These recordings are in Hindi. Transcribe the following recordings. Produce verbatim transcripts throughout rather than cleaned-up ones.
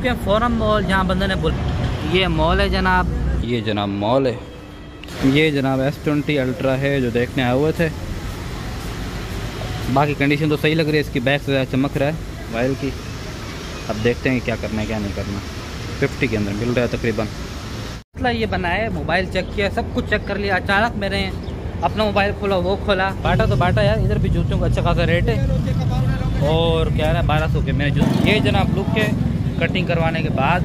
चुके हैं फोरम मॉल, जहाँ बंदे ने बोल ये मॉल है जनाब, ये जनाब मॉल है, ये जनाब एस ट्वेंटी अल्ट्रा है जो देखने आए हुए थे। बाकी कंडीशन तो सही लग रही है, इसकी बैक से चमक रहा है वायर की। अब देखते हैं क्या करना है क्या नहीं करना। फिफ्टी के अंदर मिल रहा है तकरीबन। मतलब ये बनाया, मोबाइल चेक किया, सब कुछ चेक कर लिया। अचानक मैंने अपना मोबाइल खोला, वो खोला बाटा तो बाटा यार, इधर भी जूतों का अच्छा खासा रेट है और क्या है बारह सौ के मेरे जूते। ये जनाब लुक के कटिंग करवाने के बाद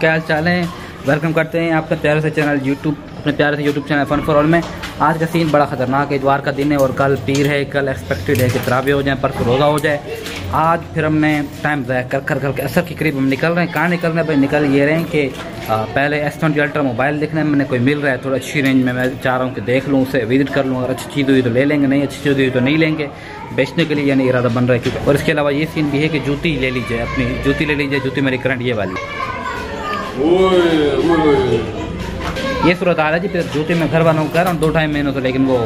क्या चाल है, वेलकम करते हैं आपका प्यारे से चैनल यूट्यूब, अपने प्यारे से YouTube channel fun for all में। आज का सीन बड़ा ख़तरनाक है, इतवार का दिन है और कल पीर है। कल एक्सपेक्टेड है कि तरावी हो जाए, परसों रोज़ा हो जाए। आज फिर हमने टाइम ज़ाया कर कर करके असर के करीब हम निकल रहे हैं। कहाँ निकल रहे हैं भाई? निकल ये रहे हैं कि पहले एस ट्वेंटी अल्ट्रा मोबाइल देखने में मैंने कोई मिल रहा है थोड़ा अच्छी रेंज में, मैं चाह रहा हूँ कि देख लूँ, उसे विजिट कर लूँ। अगर अच्छी चीज़ हुई तो ले लेंगे, नहीं अच्छी चीज़ हुई तो नहीं लेंगे। बेचने के लिए यानी इरादा बन रहा है क्योंकि। और इसके अलावा ये सीन भी है कि जूती ले लीजिए, अपनी जूती ले लीजिए। जूती मेरी करंट ये वाली ये सूरत आ रहा जी। फिर जूते में घर वालों कर रहा हूँ दो ढाई महीनों से, लेकिन वो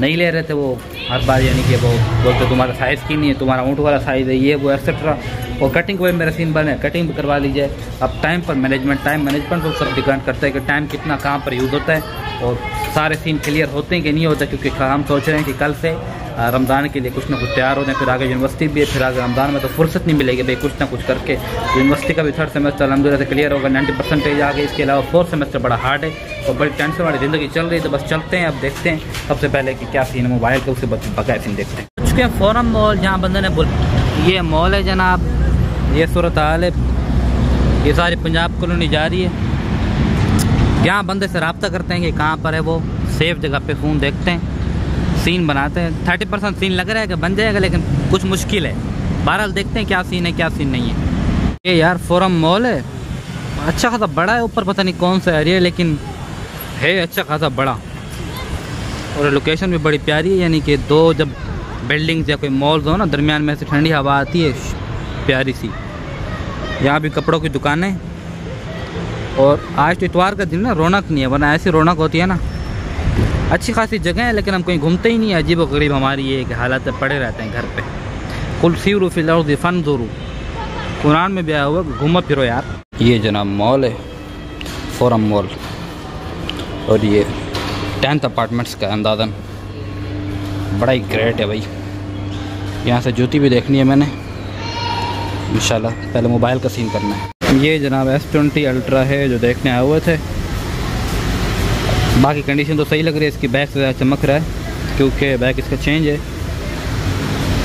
नहीं ले रहे थे। वो हर बार यानी कि वो बोलते तुम्हारा साइज़ की नहीं है, तुम्हारा ऊँट वाला साइज़ है, ये वो एक्सेट्रा। और कटिंग को मेरा सीन बने, कटिंग भी करवा लीजिए। अब टाइम पर मैनेजमेंट, टाइम मैनेजमेंट तो सब डिपेंड करता है कि टाइम कितना कहाँ पर यूज़ होता है और सारे सीन क्लियर होते हैं कि नहीं होते। क्योंकि हम सोच रहे हैं कि कल से रमज़ान के लिए कुछ ना कुछ तैयार हो जाए, फिर आगे यूनिवर्सिटी भी है, फिर आगे रमज़ान में तो फुर्सत नहीं मिलेगी भाई कुछ ना कुछ करके। यूनिवर्सिटी का भी थर्ड सेमेस्टर अलहमदुलिल्लाह से क्लियर होगा, नाइन्टी परसेंटेज आ गई। इसके अलावा फोर्थ सेमेस्टर बड़ा हार्ड है और बड़ी टेंशन वाली ज़िंदगी चल रही है। तो बस चलते हैं, अब देखते हैं सबसे पहले कि क्या सीन है मोबाइल का, उसके बाद बकाया सीन देखते हैं। उसके फोरम मॉल, जहाँ बंदे ने बोल ये मॉल है जनाब, ये सूरत हाल है, ये सारी पंजाब कॉलोनी जा रही है। यहाँ बंदे से रब्ता करते हैं कि कहाँ पर है वो, सेफ जगह पे फ़ोन देखते हैं, सीन बनाते हैं। थर्टी परसेंट सीन लग रहा है कि बन जाएगा, लेकिन कुछ मुश्किल है। बहरहाल देखते हैं क्या सीन है क्या सीन नहीं है। ये यार फोरम मॉल है, अच्छा खासा बड़ा है। ऊपर पता नहीं कौन सा एरिया है, लेकिन है अच्छा खासा बड़ा और लोकेशन भी बड़ी प्यारी है। यानी कि दो जब बिल्डिंग्स या कोई मॉल्स हो ना, दरमियान में से ठंडी हवा आती है प्यारी सी। यहाँ भी कपड़ों की दुकानें। और आज तो इतवार का दिन ना, रौनक नहीं है, वरना ऐसी रौनक होती है ना। अच्छी खासी जगह है, लेकिन हम कहीं घूमते ही नहीं है। अजीब और गरीब हमारी ये कि हालात पड़े रहते हैं घर पे। कुल सीरू फिलर फन जोरू कुरान में भी आया हुआ, घूमो फिरो यार। ये जनाब मॉल है फोरम मॉल, और ये टेंथ अपार्टमेंट्स का अंदाज़न बड़ा ही ग्रेट है भाई। यहाँ से जूती भी देखनी है मैंने इंशाल्लाह, पहले मोबाइल का सीन करना है। ये जनाब एस ट्वेंटी अल्ट्रा है जो देखने आए हुए थे। बाकी कंडीशन तो सही लग रही है, इसकी बैक से चमक रहा है क्योंकि बैक इसका चेंज है।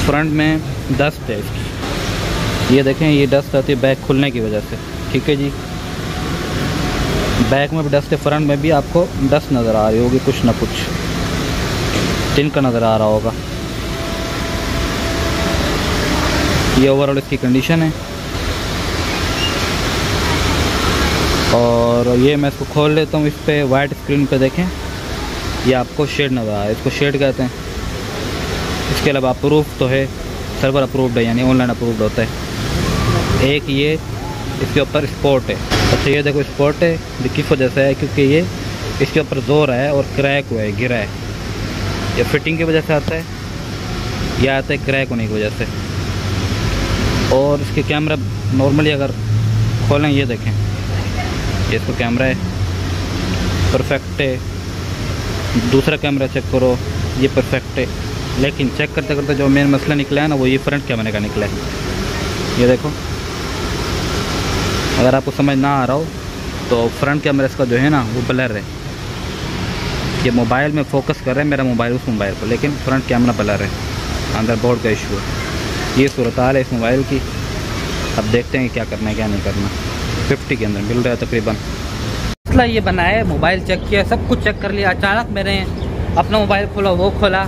फ्रंट में डस्ट है इसकी, ये देखें, ये डस्ट आती है बैक खुलने की वजह से। ठीक है जी, बैक में भी डस्ट है, फ्रंट में भी आपको डस्ट नज़र आ रही होगी, कुछ ना कुछ टिनका नज़र आ रहा होगा। ये ओवरऑल इसकी कंडीशन है। और ये मैं इसको खोल लेता हूँ, इस पर वाइट स्क्रीन पे देखें, ये आपको शेड नज़र आ रहा है, इसको शेड कहते हैं। इसके अलावा अप्रूव तो है, सर्वर अप्रूव्ड है, यानी ऑनलाइन अप्रूव्ड होता है। एक ये इसके ऊपर स्पॉट है, अच्छा ये देखो स्पॉट है, ये किस वजह से है? क्योंकि ये इसके ऊपर जोर है और क्रैक हुआ है, गिरा है। ये फिटिंग की वजह से आता है, यह आता है क्रैक होने की वजह से। और इसके कैमरा नॉर्मली अगर खोलें, ये देखें, ये इसको कैमरा है परफेक्ट है। दूसरा कैमरा चेक करो, ये परफेक्ट है। लेकिन चेक करते करते जो मेन मसला निकला है ना, वो ये फ्रंट कैमरे का निकला है। ये देखो, अगर आपको समझ ना आ रहा हो तो फ्रंट कैमरा इसका जो है ना वो ब्लर है। ये मोबाइल में फोकस कर रहे हैं, मेरा मोबाइल उस मोबाइल को, लेकिन फ्रंट कैमरा ब्लर है, अंदर बोर्ड का इशू है। ये सूरत हाल है इस मोबाइल की। अब देखते हैं क्या करना है क्या नहीं करना। फिफ्टी के अंदर मिल रहा है तकरीबन। मसला ये बनाया, मोबाइल चेक किया, सब कुछ चेक कर लिया। अचानक मैंने अपना मोबाइल खोला, वो खोला,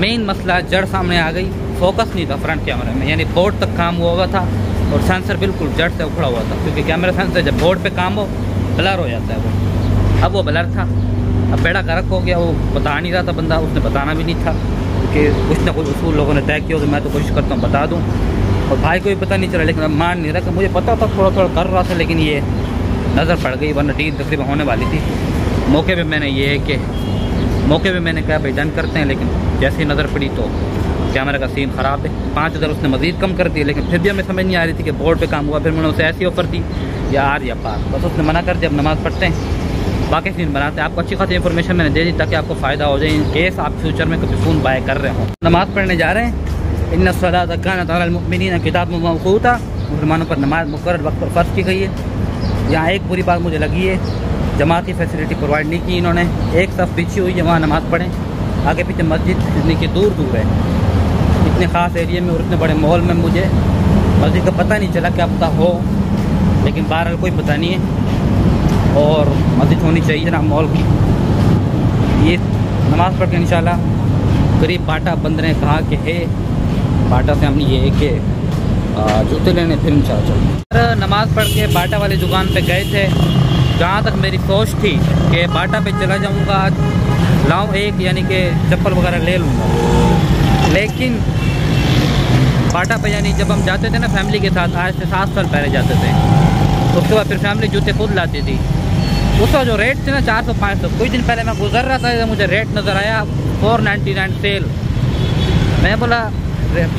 मेन मसला जड़ सामने आ गई। फोकस नहीं था फ्रंट कैमरे में, यानी बोर्ड तक काम हुआ हुआ था और सेंसर बिल्कुल जड़ से उखड़ा हुआ था। क्योंकि कैमरा सेंसर जब बोर्ड पे काम हो ब्लर हो जाता है वो, अब वो ब्लर था। अब बेड़ा गर्क हो गया, वो बता नहीं रहा था बंदा, उसने बताना भी नहीं था क्योंकि कुछ ना कुछ उसूल लोगों ने तय किया कि मैं तो कोशिश करता हूँ बता दूँ। और भाई को भी पता नहीं चला, लेकिन मान नहीं रहा कि मुझे पता था, थोड़ा थोड़ा कर रहा था, लेकिन ये नज़र पड़ गई, वरना डील तकरीबन होने वाली थी। मौके पे मैंने ये है कि मौके पे मैंने कहा भाई डन करते हैं, लेकिन जैसे ही नज़र पड़ी तो कैमरा का सीन ख़राब है। पाँच हज़ार उसने मज़ीद कम कर दिया, लेकिन फिर भी हमें समझ नहीं आ रही थी कि बोर्ड पे काम हुआ। फिर मैंने उसे ऐसी ऑफ़र दी या आर या पार, बस उसने मना कर दिया। अब नमाज़ पढ़ते हैं, बाकी सीन बनाते हैं। आपको अच्छी खासी इंफॉर्मेशन मैंने दे दी ताकि आपको फ़ायदा हो जाए, इन केस आप फ्यूचर में कभी फ़ोन बाय कर रहे हो। नमाज़ पढ़ने जा रहे हैं। इन्ना सलात कानत किताब में मौक़ूत था, मुसलमानों पर नमाज़ मुकर्रर वक्त पर फ़र्ज़ की गई है। यहाँ एक बुरी बात मुझे लगी है, जमात की फैसिलिटी प्रोवाइड नहीं की इन्होंने। एक सफ़ बिछी हुई है, वहाँ नमाज़ पढ़ें। आगे पीछे मस्जिद इतनी की दूर दूर है, इतने ख़ास एरिए में और इतने बड़े माहौल में मुझे मस्जिद का पता नहीं चला क्या पता हो, लेकिन बहरहाल कोई पता नहीं है और मस्जिद होनी चाहिए ना माहौल की। ये नमाज़ पढ़ के इंशाल्लाह करीब बाटा बंद ने कहा कि है बाटा से हमने ये कि जूते लेने फिर इंशाल्लाह। नमाज़ पढ़ के बाटा वाली दुकान पे गए थे। जहाँ तक मेरी सोच थी कि बाटा पे चला जाऊँगा, आज लाऊँ एक यानी कि चप्पल वगैरह ले लूँगा, लेकिन बाटा पे यानी जब हम जाते थे ना फैमिली के साथ, आज से सात साल पहले जाते थे, उसके बाद फिर फैमिली जूते खुद लाती थी। उसका जो रेट थे ना चार सौ पाँच सौ, कुछ दिन पहले मैं गुजर रहा था, मुझे रेट नज़र आया फोर नाइन्टी नाइन। सेल मैं बोला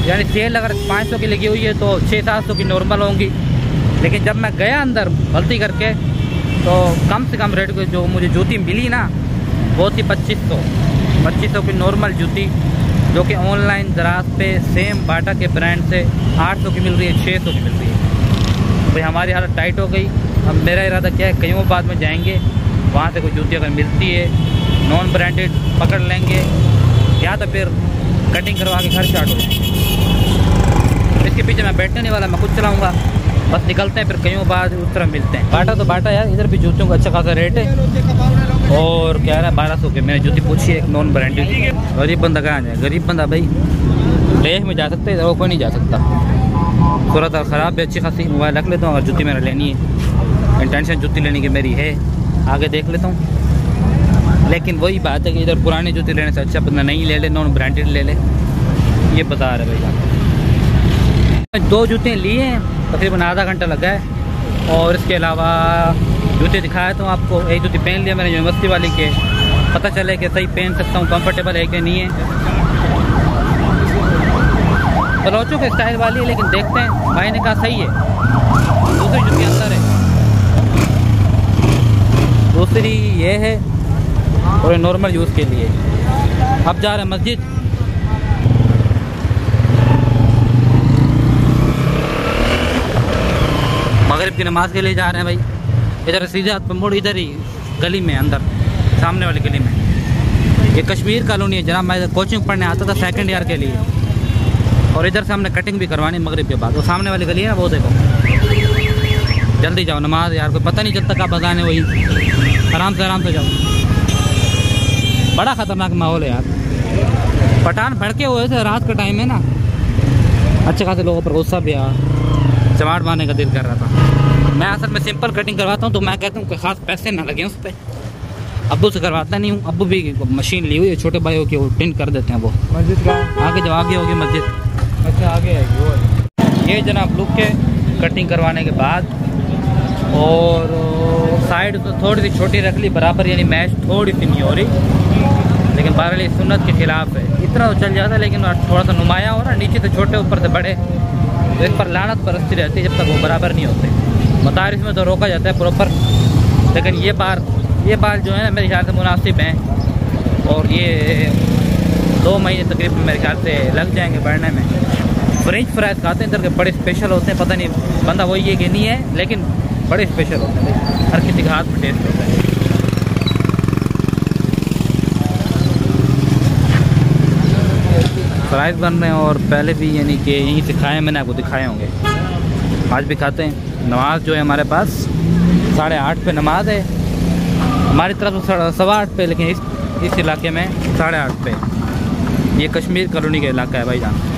यानी सेल अगर पाँच सौ की लगी हुई है तो छः सात सौ की नॉर्मल होंगी, लेकिन जब मैं गया अंदर गलती करके तो कम से कम रेट की जो मुझे जूती मिली ना वो थी पच्चीस सौ पच्चीस सौ की नॉर्मल जूती, जो कि ऑनलाइन दराज पे सेम बाटा के ब्रांड से आठ सौ की मिल रही है, छः सौ की मिल रही है। भाई हमारी हालत टाइट हो गई। अब मेरा इरादा क्या है, कईयों बाद में जाएंगे, वहाँ से कोई जूती अगर मिलती है नॉन ब्रांडेड पकड़ लेंगे, या तो फिर कटिंग करवा के घर चाट हो। इसके पीछे मैं बैठने नहीं वाला, मैं खुद चलाऊंगा। बस निकलते हैं, फिर कईयों बाद उस तरह मिलते हैं। बाटा तो बाटा यार, इधर भी जूतों का अच्छा खासा रेट है और क्या है बारह सौ के मैंने जूती पूछी है, एक नॉन ब्रांडेड। गरीब बंदा कहाँ जाए, गरीब बंदा भाई लेह में जा सकता है, इधर कोई नहीं जा सकता। सूरत और ख़राब भी अच्छी खासी, मोबाइल रख लेता हूँ और जूती मैंने लेनी है। इंटेंशन जूती लेने की मेरी है, आगे देख लेता हूँ, लेकिन वही बात है कि इधर पुराने जूते लेने से अच्छा बंदा नहीं ले ले, नॉन ब्रांडेड ले ले। ये बता रहे भैया, दो जूते लिए हैं, तकरीबन आधा घंटा लगा है। और इसके अलावा जूते दिखाया तो आपको, एक जूती पहन लिया मैंने यूनिवर्सिटी वाली के, पता चले कि सही पहन सकता हूँ, कंफर्टेबल है कि नहीं है। बलोचों के स्टाइल वाली है, लेकिन देखते हैं, भाई ने कहा सही है। दूसरी जूती अंदर है, दूसरी ये है और नॉर्मल यूज़ के लिए। अब जा रहे हैं मस्जिद। मगरिब की नमाज के लिए जा रहे हैं भाई। इधर सीधे हाथ पे मुड़, इधर ही गली में अंदर सामने वाली गली में ये कश्मीर कॉलोनी है। जनाब मैं कोचिंग पढ़ने आता था सेकंड ईयर के लिए, और इधर से हमने कटिंग भी करवानी मगरिब के बाद। वो सामने वाली गली है ना, वो देखो। जल्दी जाओ नमाज यार, कोई पता नहीं चलता कब अज़ान है। वही आराम से आराम से जाओ। बड़ा ख़तरनाक माहौल है यार, पठान भड़के हुए थे, रात का टाइम है ना, अच्छे खासे लोगों पर गुस्सा भी आ, चमाट मारने का दिल कर रहा था। मैं असल में सिंपल कटिंग करवाता हूँ, तो मैं कहता हूँ कि ख़ास पैसे ना लगे उस पर। अब्बू से करवाता नहीं हूँ, अब्बू भी मशीन ली हुई है, छोटे भाई हो के वो पिन कर देते हैं। वो मस्जिद आगे जब आगे होगी मस्जिद, अच्छा आगे है ये जनाब लुक के कटिंग करवाने के बाद। और साइड तो थोड़ी सी छोटी रख ली बराबर, यानी मैच थोड़ी सी नहीं हो रही, लेकिन बहरहाल सुन्नत के खिलाफ है। इतना तो चल जाता, लेकिन थोड़ा सा नुमाया हो रहा, नीचे से छोटे ऊपर से बड़े, तो इस पर लानत बरसती रहती है जब तक वो बराबर नहीं होते। मदारिस में तो रोका जाता है प्रॉपर, लेकिन ये बार ये बार जो है मेरे ख्याल से मुनासिब हैं, और ये दो महीने तकरीबन मेरे ख्याल से लग जाएंगे बढ़ने में। फ्रेंच फ्राइज खाते हैं इधर के, बड़े स्पेशल होते हैं, पता नहीं बंदा वही है कि नहीं है, लेकिन बड़े स्पेशल होते हैं, हर किसी के हाथ में टेस्ट होता है। फ्राइज बन रहे हैं, और पहले भी यानी कि यहीं से खाए, मैंने आपको दिखाए होंगे, आज भी खाते हैं। नमाज जो है हमारे पास साढ़े आठ पे नमाज है, हमारी तरफ से सवा आठ पे, लेकिन इस इस इलाके में साढ़े आठ पे। ये कश्मीर कॉलोनी का इलाका है भाई जान।